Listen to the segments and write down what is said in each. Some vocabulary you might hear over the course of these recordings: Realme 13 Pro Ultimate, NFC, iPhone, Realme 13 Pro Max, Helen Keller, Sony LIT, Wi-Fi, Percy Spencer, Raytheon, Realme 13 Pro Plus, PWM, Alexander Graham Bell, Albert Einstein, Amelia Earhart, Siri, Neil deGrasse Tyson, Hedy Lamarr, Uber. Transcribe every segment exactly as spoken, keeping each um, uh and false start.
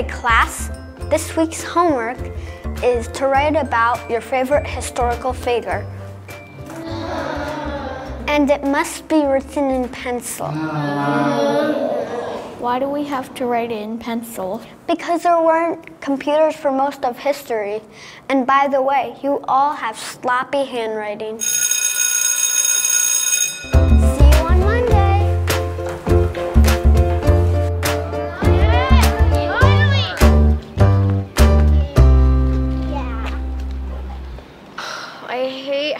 Okay, class, this week's homework is to write about your favorite historical figure. And it must be written in pencil. Why do we have to write it in pencil? Because there weren't computers for most of history. And by the way, you all have sloppy handwriting.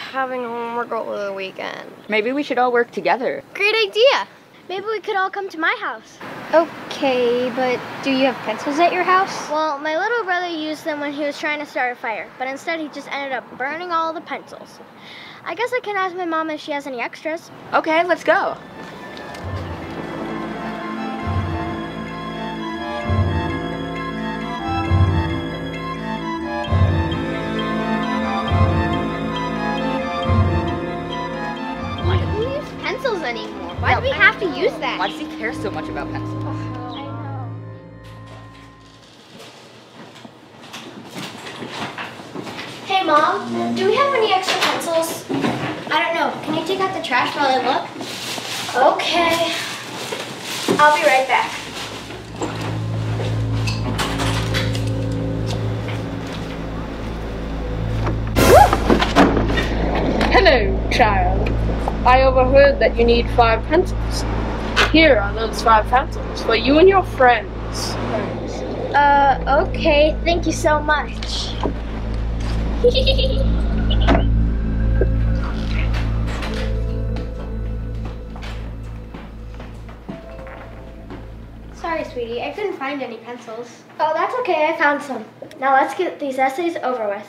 Having homework over the weekend. Maybe we should all work together. Great idea! Maybe we could all come to my house. Okay, but do you have pencils at your house? Well, my little brother used them when he was trying to start a fire, but instead he just ended up burning all the pencils. I guess I can ask my mom if she has any extras. Okay, let's go. Anymore. Why no, do we have to use that? Why does he care so much about pencils? I know. Hey, Mom, do we have any extra pencils? I don't know. Can you take out the trash while I look? Okay. I'll be right back. Hello, child. I overheard that you need five pencils. Here are those five pencils for you and your friends. Uh, okay, thank you so much. Sorry, sweetie, I couldn't find any pencils. Oh, that's okay, I found some. Now let's get these essays over with.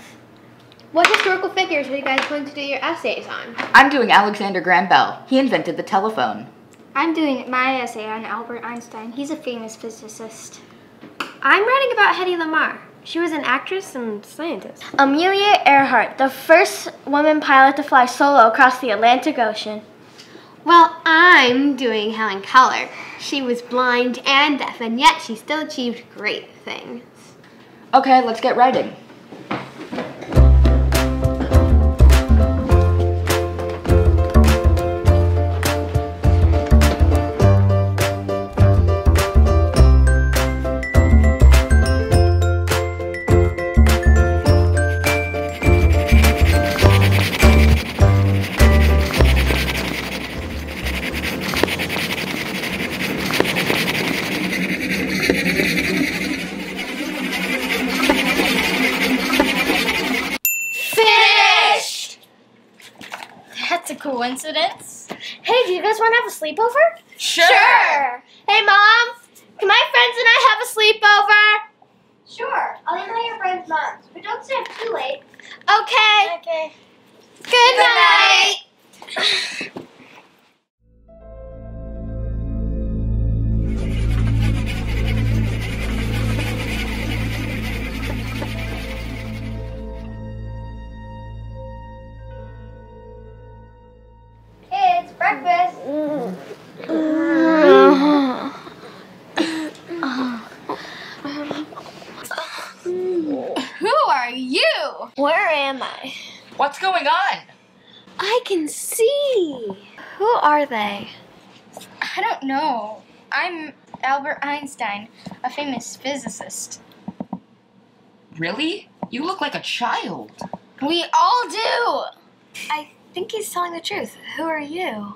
What historical figures are you guys going to do your essays on? I'm doing Alexander Graham Bell. He invented the telephone. I'm doing my essay on Albert Einstein. He's a famous physicist. I'm writing about Hedy Lamarr. She was an actress and scientist. Amelia Earhart, the first woman pilot to fly solo across the Atlantic Ocean. Well, I'm doing Helen Keller. She was blind and deaf, and yet she still achieved great things. Okay, let's get writing. Coincidence? Hey, do you guys want to have a sleepover? Sure. sure! Hey, Mom! Can my friends and I have a sleepover? Sure. I'll email your friends' moms, but don't stay up too late. Okay. Okay. Good, Good night! night. Where am I? What's going on? I can see. Who are they? I don't know. I'm Albert Einstein, a famous physicist. Really? You look like a child. We all do. I think he's telling the truth. Who are you?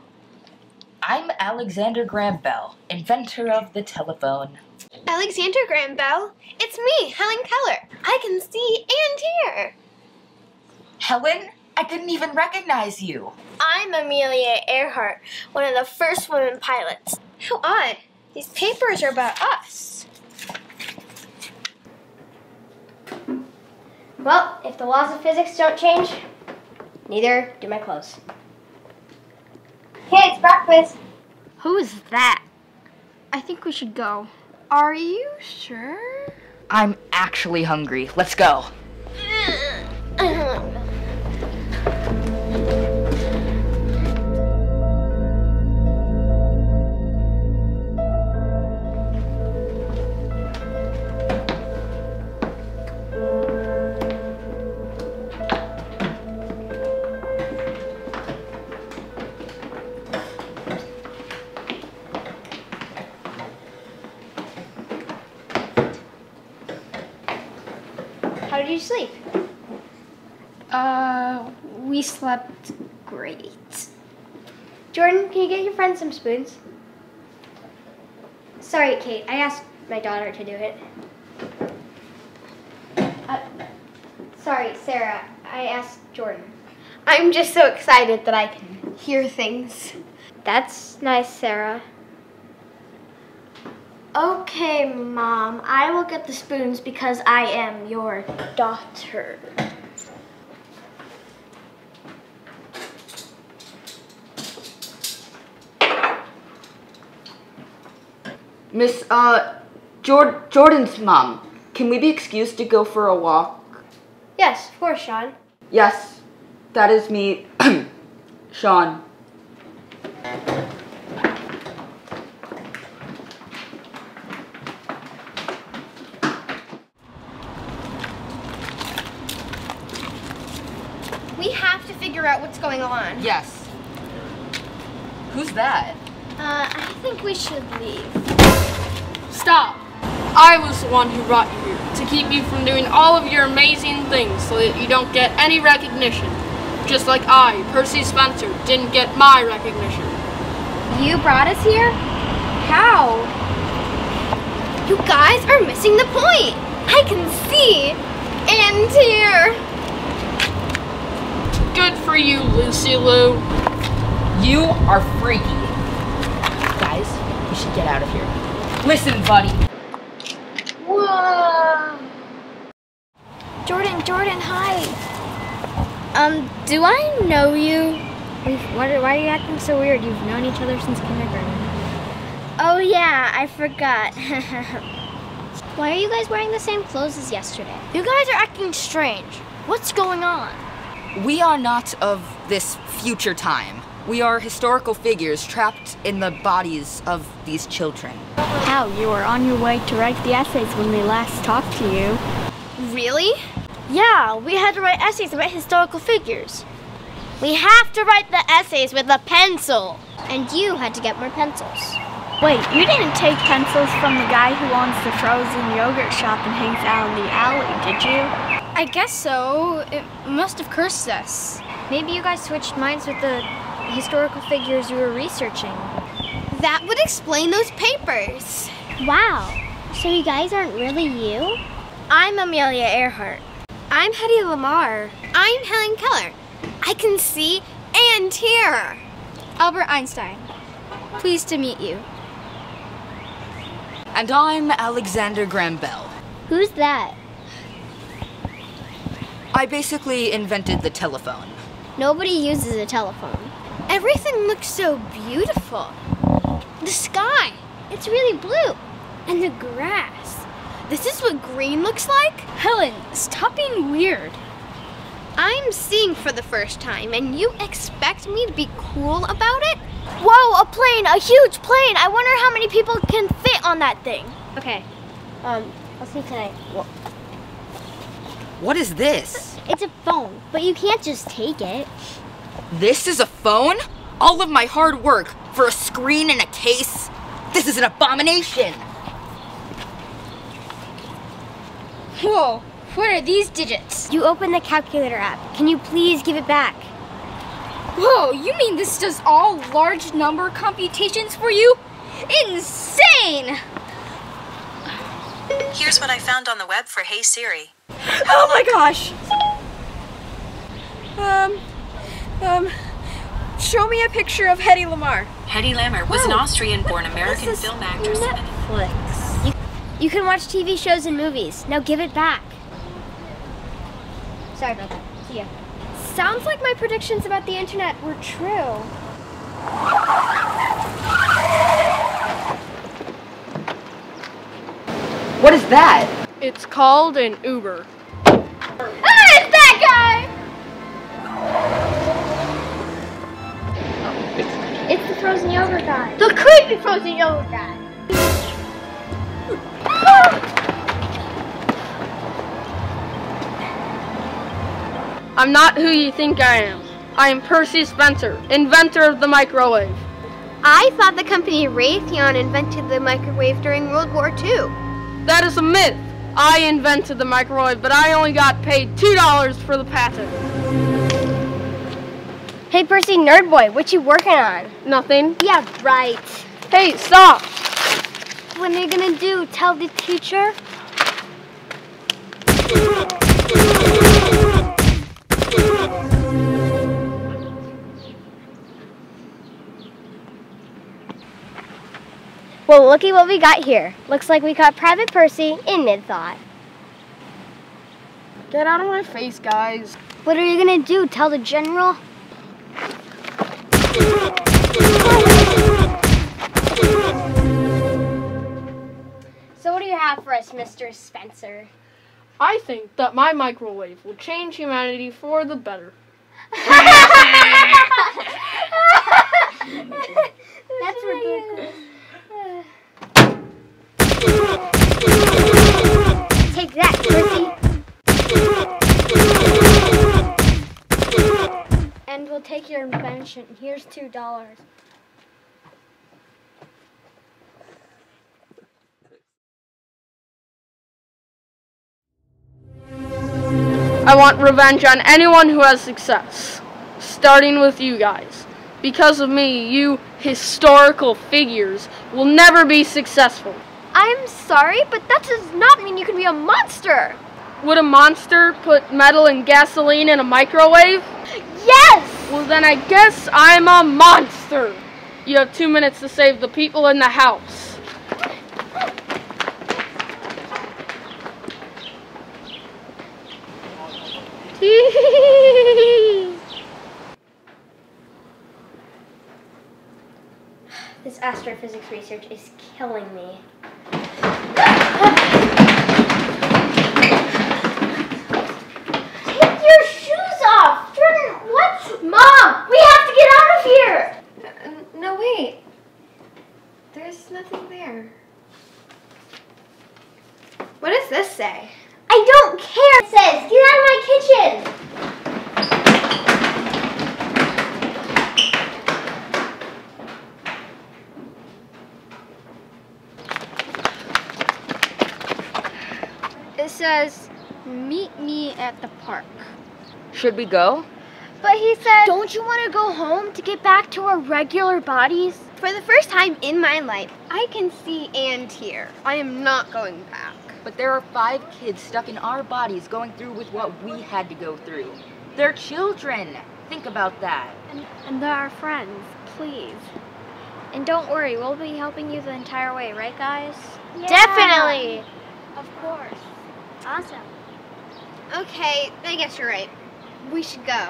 I'm Alexander Graham Bell, inventor of the telephone. Alexander Graham Bell? It's me, Helen Keller. I can see and hear. Helen, I didn't even recognize you. I'm Amelia Earhart, one of the first women pilots. How odd. These papers are about us. Well, if the laws of physics don't change, neither do my clothes. Hey, it's breakfast. Who is that? I think we should go. Are you sure? I'm actually hungry. Let's go. did you sleep? Uh, we slept great. Jordan, can you get your friend some spoons? Sorry, Kate. I asked my daughter to do it. Uh, sorry, Sarah. I asked Jordan. I'm just so excited that I can hear things. That's nice, Sarah. Okay, Mom. I will get the spoons because I am your daughter. Miss, uh, Jord- Jordan's mom, can we be excused to go for a walk? Yes, of course, Sean. Yes, that is me, Sean. We have to figure out what's going on. Yes. Who's that? Uh, I think we should leave. Stop! I was the one who brought you here, to keep you from doing all of your amazing things so that you don't get any recognition. Just like I, Percy Spencer, didn't get my recognition. You brought us here? How? You guys are missing the point! I can see and hear! Good for you, Lucy Lou. You are freaky. Guys, we should get out of here. Listen, buddy. Whoa! Jordan, Jordan, hi. Um, do I know you? Why, why are you acting so weird? You've known each other since kindergarten. Oh yeah, I forgot. Why are you guys wearing the same clothes as yesterday? You guys are acting strange. What's going on? We are not of this future time. We are historical figures trapped in the bodies of these children. How? You were on your way to write the essays when we last talked to you. Really? Yeah, we had to write essays about historical figures. We have to write the essays with a pencil. And you had to get more pencils. Wait, you didn't take pencils from the guy who owns the frozen yogurt shop and hangs out in the alley, did you? I guess so. It must have cursed us. Maybe you guys switched minds with the historical figures you were researching. That would explain those papers. Wow, so you guys aren't really you? I'm Amelia Earhart. I'm Hedy Lamarr. I'm Helen Keller. I can see and hear. Albert Einstein. Pleased to meet you. And I'm Alexander Graham Bell. Who's that? I basically invented the telephone. Nobody uses a telephone. Everything looks so beautiful. The sky, it's really blue. And the grass. This is what green looks like? Helen, stop being weird. I'm seeing for the first time, and you expect me to be cool about it? Whoa, a plane, a huge plane. I wonder how many people can fit on that thing. Okay, um, I'll see tonight. What is this? It's a phone, but you can't just take it. This is a phone? All of my hard work for a screen and a case? This is an abomination! Whoa, what are these digits? You open the calculator app. Can you please give it back? Whoa, you mean this does all large number computations for you? Insane! Here's what I found on the web for Hey Siri. Oh my gosh! Um... Um, show me a picture of Hedy Lamarr. Hedy Lamarr was Whoa. An Austrian-born American film actress. Netflix. You, you can watch T V shows and movies. Now give it back. Sorry about that. See ya. Sounds like my predictions about the internet were true. What is that? It's called an Uber. Ah, it's that guy! It's the frozen yogurt guy. The creepy frozen yogurt guy. I'm not who you think I am. I am Percy Spencer, inventor of the microwave. I thought the company Raytheon invented the microwave during World War Two. That is a myth. I invented the microwave, but I only got paid two dollars for the patent. Hey, Percy, nerd boy, what you working on? Nothing. Yeah, right. Hey, stop. What are you gonna do, tell the teacher? Well, looky what we got here. Looks like we caught Private Percy in mid-thought. Get out of my face, guys. What are you gonna do? Tell the general? So what do you have for us, Mister Spencer? I think that my microwave will change humanity for the better. That's ridiculous. Take that, Percy. And we'll take your invention. Here's two dollars. I want revenge on anyone who has success, starting with you guys. Because of me, you historical figures will never be successful. I'm sorry, but that does not mean you can be a monster. Would a monster put metal and gasoline in a microwave? Yes! Well, then I guess I'm a monster. You have two minutes to save the people in the house. This astrophysics research is killing me. Take your shoes off! Jordan, what? Mom, we have to get out of here! No, no, wait. There's nothing there. What does this say? I don't care, it says. Get out of my kitchen! It says, meet me at the park. Should we go? But he said, don't you want to go home to get back to our regular bodies? For the first time in my life, I can see and hear. I am not going back. But there are five kids stuck in our bodies going through with what we had to go through. They're children. Think about that. And, and they're our friends, please. And don't worry, we'll be helping you the entire way, right guys? Yeah. Definitely. Of course. Awesome. Okay, I guess you're right. We should go.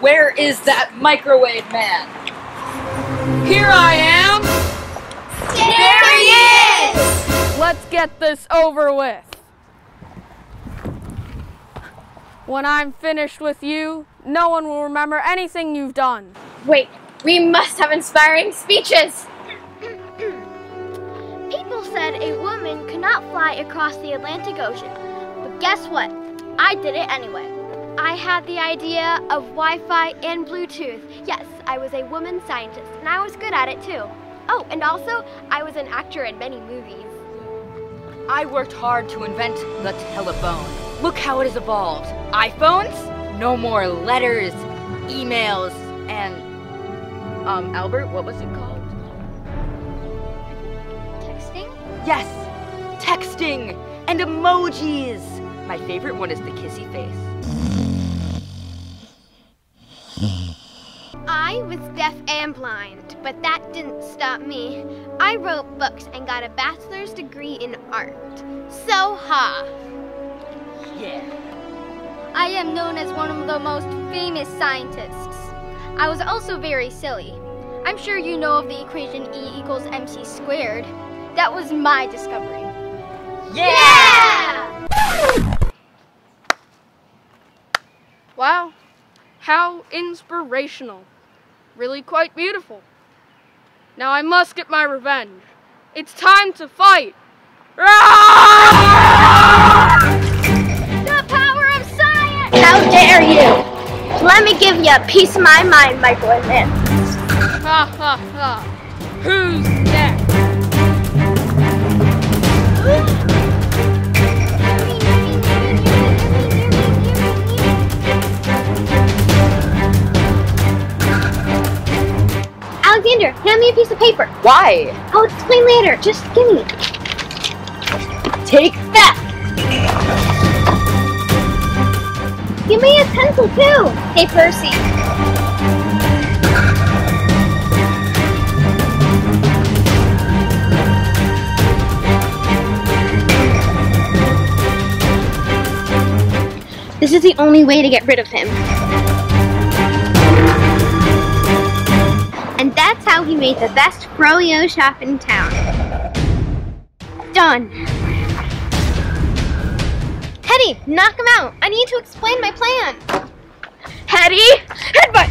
Where is that microwave man? Here I am! There he is! Let's get this over with. When I'm finished with you, no one will remember anything you've done. Wait, we must have inspiring speeches! People said a woman could not fly across the Atlantic Ocean, but guess what? I did it anyway. I had the idea of Wi-Fi and Bluetooth. Yes, I was a woman scientist, and I was good at it too. Oh, and also, I was an actor in many movies. I worked hard to invent the telephone. Look how it has evolved. iPhones? No more letters, emails, and... Um, Albert, what was it called? Texting? Yes, texting and emojis. My favorite one is the kissy face. I was deaf and blind, but that didn't stop me. I wrote books and got a bachelor's degree in art. So ha! Yeah. I am known as one of the most famous scientists. I was also very silly. I'm sure you know of the equation E equals M C squared. That was my discovery. Yeah! Yeah! Wow, how inspirational. Really quite beautiful. Now I must get my revenge. It's time to fight! The power of science! How dare you! Let me give you a piece of my mind, Michael and Nan. Ha ha ha. Who's next? Alexander, hand me a piece of paper. Why? I'll explain later. Just give me. Take that. Give me a pencil too. Hey, Percy. This is the only way to get rid of him. And that's how he made the best froyo shop in town. Done. Hedy, knock him out. I need to explain my plan. Hedy, headbutt!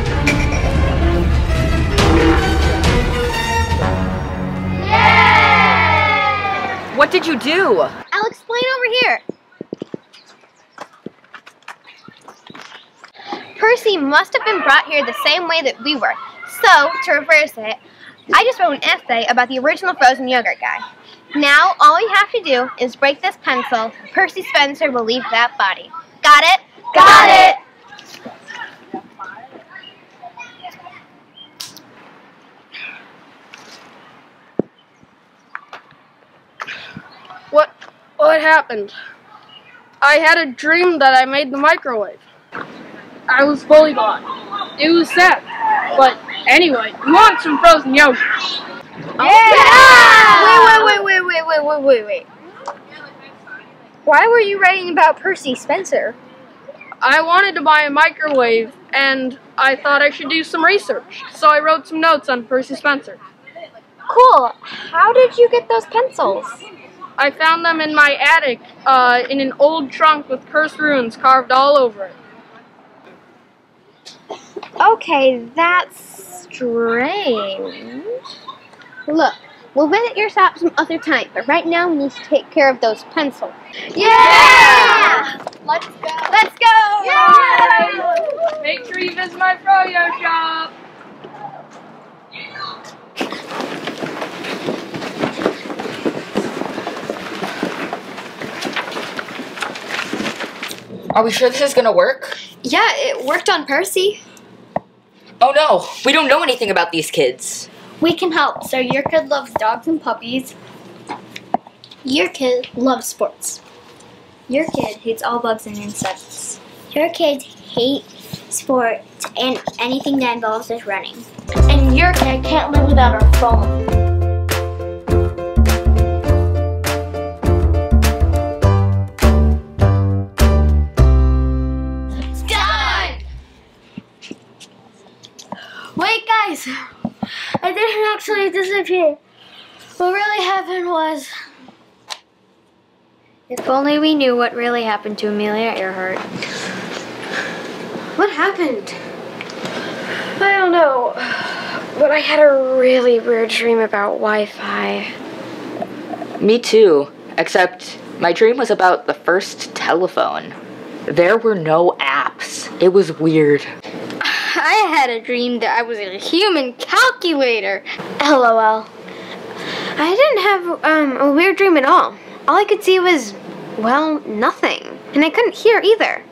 Yeah! What did you do? I'll explain over here. Percy must have been brought here the same way that we were. So, to reverse it, I just wrote an essay about the original frozen yogurt guy. Now, all we have to do is break this pencil. Percy Spencer will leave that body. Got it? Got it! What, what happened? I had a dream that I made the microwave. I was fully gone. It was sad. But anyway, you want some frozen yogurt? Yeah! yeah! Wait, wait, wait, wait, wait, wait, wait, wait. Why were you writing about Percy Spencer? I wanted to buy a microwave, and I thought I should do some research. So I wrote some notes on Percy Spencer. Cool. How did you get those pencils? I found them in my attic, uh, in an old trunk with cursed runes carved all over it. Okay, that's strange. Look, we'll visit your shop some other time, but right now we need to take care of those pencils. Yeah! yeah! Let's go! Let's go! Yeah! Make sure you visit my froyo shop! Are we sure this is gonna work? Yeah, it worked on Percy. Oh no, we don't know anything about these kids. We can help. So your kid loves dogs and puppies. Your kid loves sports. Your kid hates all bugs and insects. Your kids hate sports and anything that involves us running. And your kid can't live without her phone. I didn't actually disappear. What really happened was... If only we knew what really happened to Amelia Earhart. What happened? I don't know, but I had a really weird dream about Wi-Fi. Me too, except my dream was about the first telephone. There were no apps. It was weird. I had a dream that I was in a human calculator. LOL. I didn't have um, a weird dream at all. All I could see was, well, nothing. And I couldn't hear either.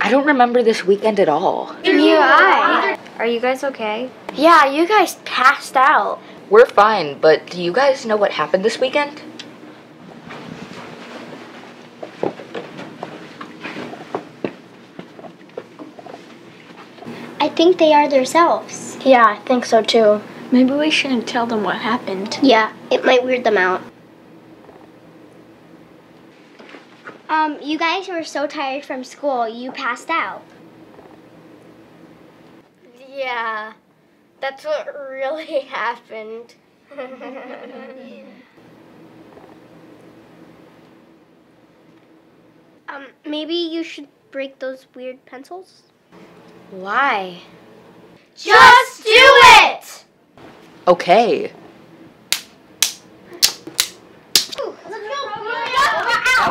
I don't remember this weekend at all. Neither I. Are you guys okay? Yeah, you guys passed out. We're fine, but do you guys know what happened this weekend? I think they are themselves. Yeah, I think so too. Maybe we shouldn't tell them what happened. Yeah, it might weird them out. Um, you guys were so tired from school, you passed out. Yeah, That's what really happened. um, maybe you should break those weird pencils? Why? Just do it! Okay. That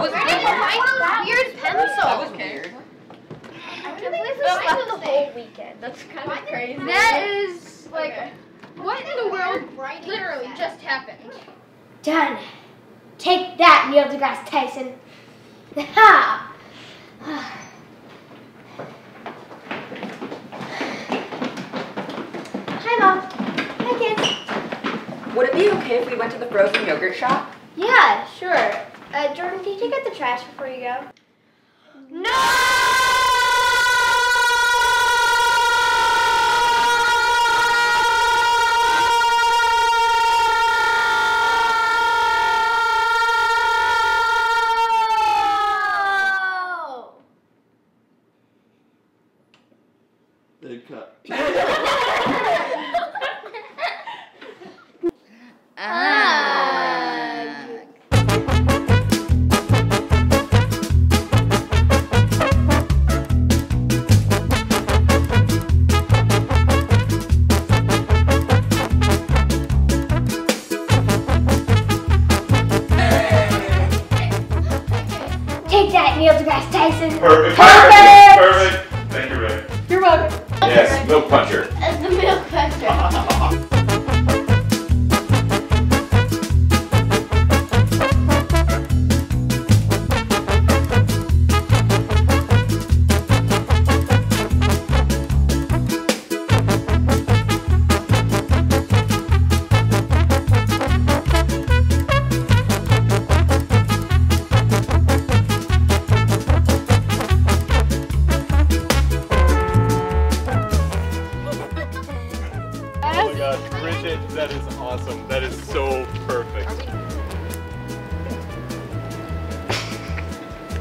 was weird. That weird pencil. That was weird. I can't believe we slept the whole weekend. That's kind of crazy. That is like, okay. What in the world literally just happened? Done. Take that, Neil deGrasse Tyson. Ha! Hi, Mom. Hi, kids. Would it be okay if we went to the frozen yogurt shop? Yeah, sure. Uh, Jordan, can you take out the trash before you go? No! Big cut. Neil deGrasse Tyson. Perfect. Perfect. Perfect. Perfect. Perfect. Thank you, Ray. You're welcome. Yes, milk puncher. As the milk puncher. That is awesome. That is so perfect.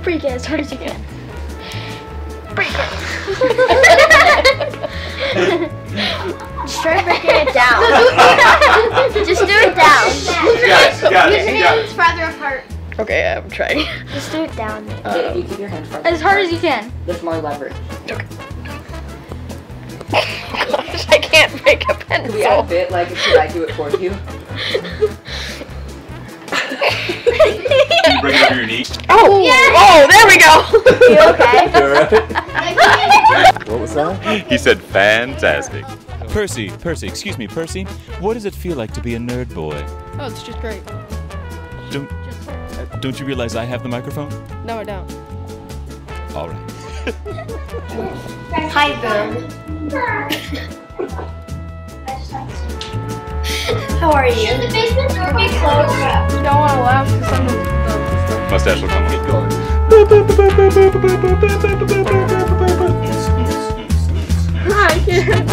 Break it as hard as you can. Break it. Just try breaking it down. Just do it down. You got it, you got it, you got it. Your hands farther apart. Okay, I'm trying. Just do it down. Um, if you keep your hands farther apart. As hard as you can. There's more leverage. Okay. Gosh, I can't break a pencil. Could we add a bit, like, should I do it for you? Can you bring it over your knee? Oh! Yeah. Oh, there we go! You okay? You alright? What was that? He said fantastic. Percy, Percy, excuse me, Percy, what does it feel like to be a nerd boy? Oh, it's just great. Don't, just uh, don't you realize I have the microphone? No, I don't. Alright. Hi, Boom. How are you? Should the basement door be closed? You don't want to laugh because I'm the mustache will come and get going. Hi, kids.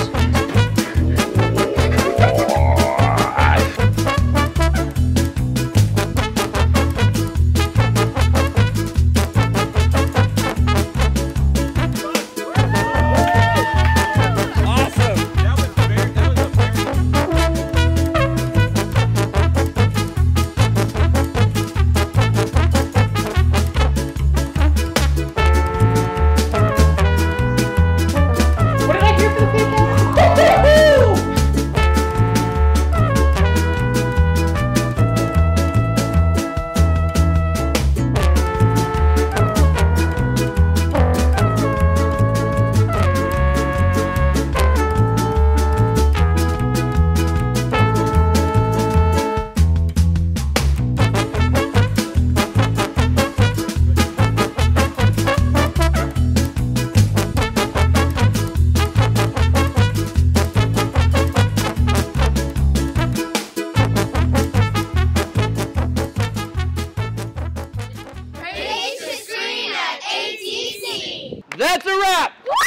That's a wrap!